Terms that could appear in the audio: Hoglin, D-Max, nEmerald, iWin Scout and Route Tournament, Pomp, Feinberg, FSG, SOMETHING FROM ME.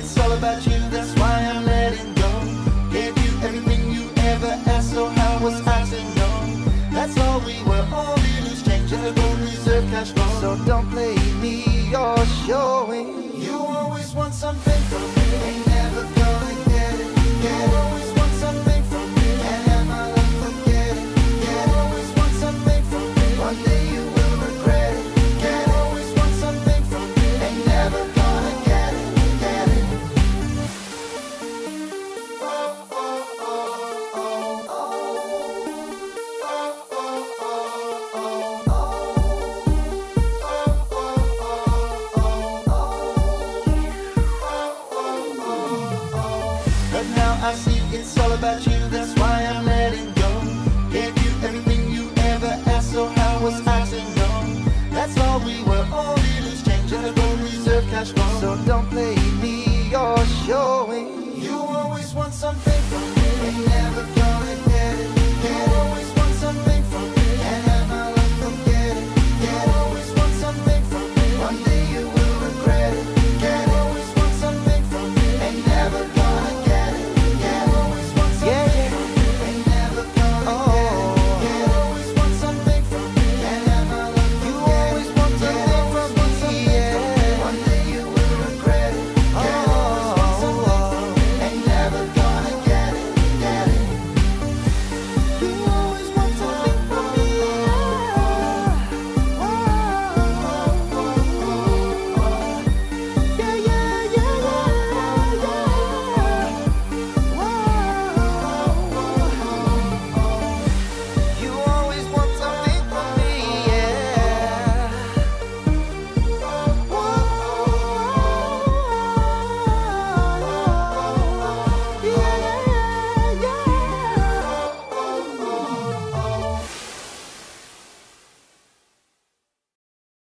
It's all about you, that's why I'm letting go. Gave you everything you ever asked, so how was I to know? That's all we were, only loose change in a gold reserve cash flow. So don't play me, you're showing. You always want something from me, ain't never gonna get it. You always want something from me, and am I gonna forget it? You always want something from me, one day you will regret it. You always want something from me, ain't never gonna. I see it's all about you, that's why I'm letting go. Gave you everything you ever asked, so how was I to know? That's all we were, only loose change in a gold reserve cash flow. So don't